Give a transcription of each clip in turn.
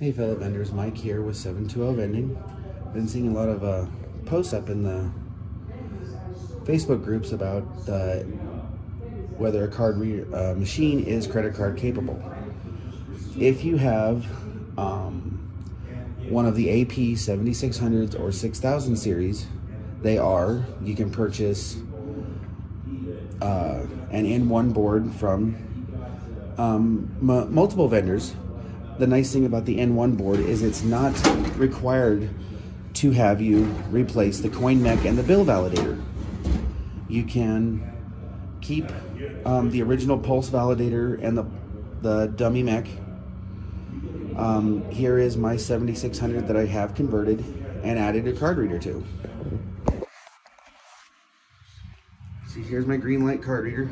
Hey fellow vendors, Mike here with 720 Vending. Been seeing a lot of posts up in the Facebook groups about whether a card machine is credit card capable. If you have one of the AP 7600s or 6000 series, they are. You can purchase an InOne board from multiple vendors. The nice thing about the InOne board is it's not required to have you replace the coin mech and the bill validator. You can keep the original pulse validator and the dummy mech. Here is my 7600 that I have converted and added a card reader to. See, here's my green light card reader,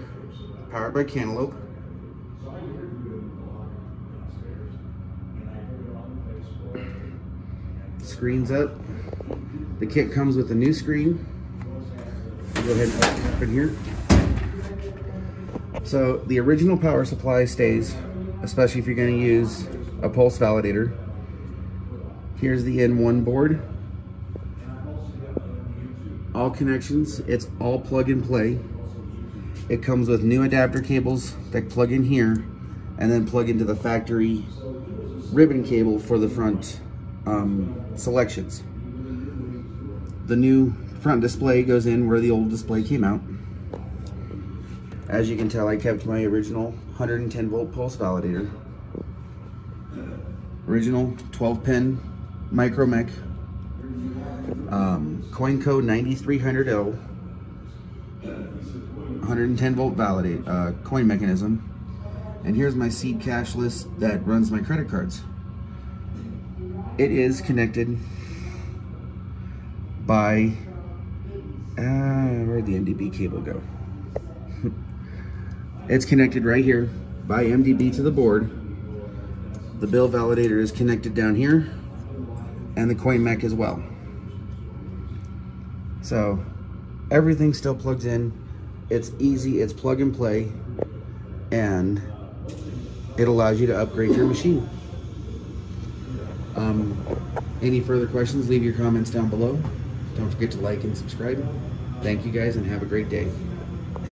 powered by Cantaloupe. Screen's up. The kit comes with a new screen. I'll go ahead and put it up in here. So the original power supply stays, especially if you're going to use a pulse validator. Here's the InOne board. All connections, it's all plug and play. It comes with new adapter cables that plug in here and then plug into the factory ribbon cable for the front selections. The new front display goes in where the old display came out. As you can tell, I kept my original 110 volt pulse validator, original 12 pin micro mech, Coinco 9300L, 110 volt coin mechanism, and here's my seed cash list that runs my credit cards. It is connected by, where'd the MDB cable go? It's connected right here by MDB to the board. The bill validator is connected down here and the coin mech as well. So everything still plugs in. It's easy, it's plug and play, and it allows you to upgrade your machine. Any further questions, leave your comments down below. Don't forget to like and subscribe. Thank you guys and have a great day.